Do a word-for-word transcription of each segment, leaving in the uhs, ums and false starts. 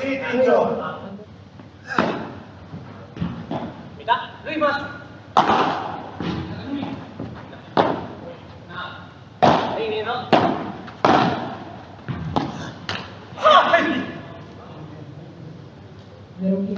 sí, Tincho. Mira, rimas. Ahí, ¿no? ¡Ay! Pero qué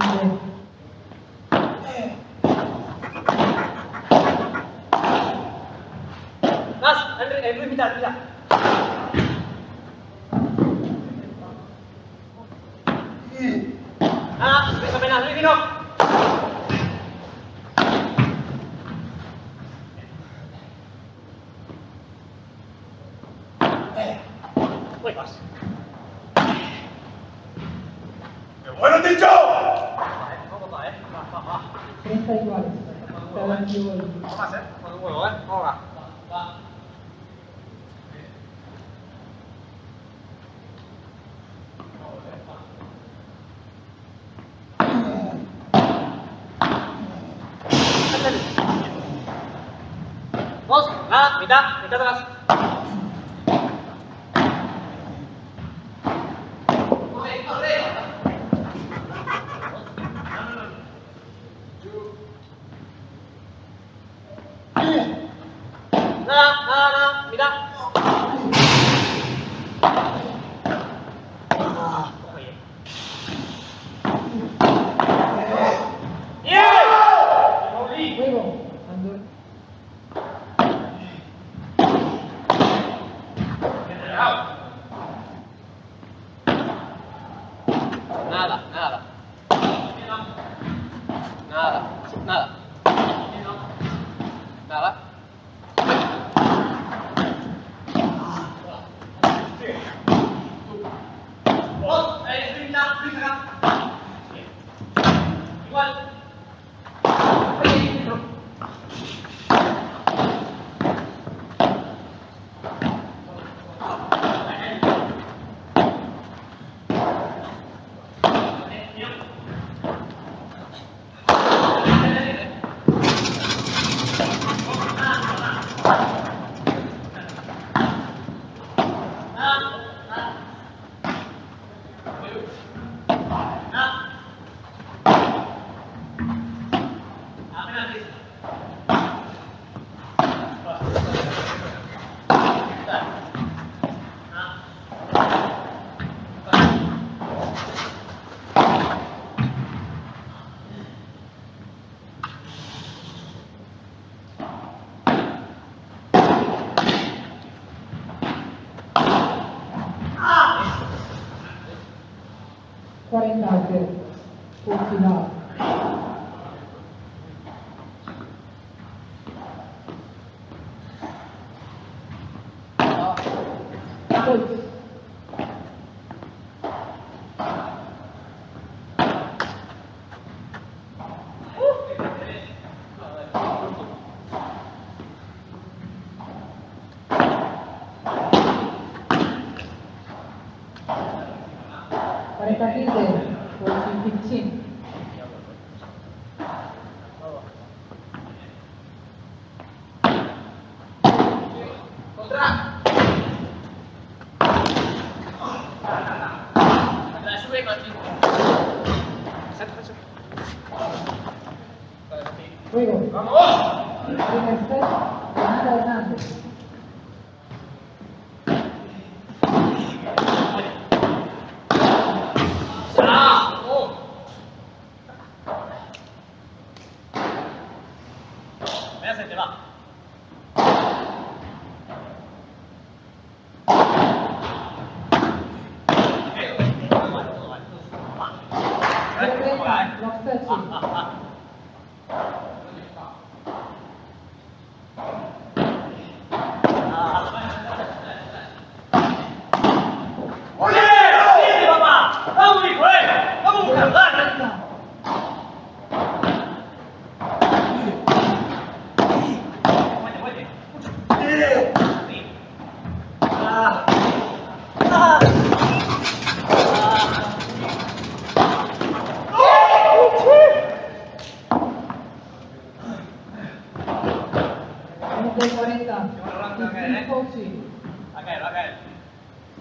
Acá,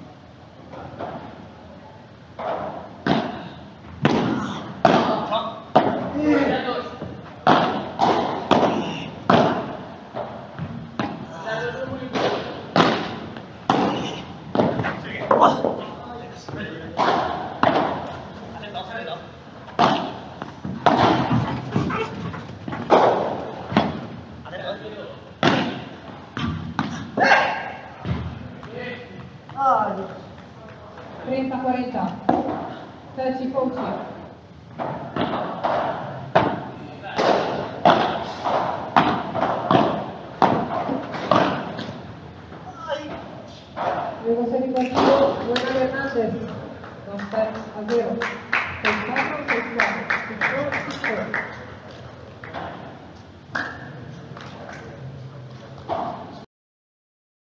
acá. Gracias.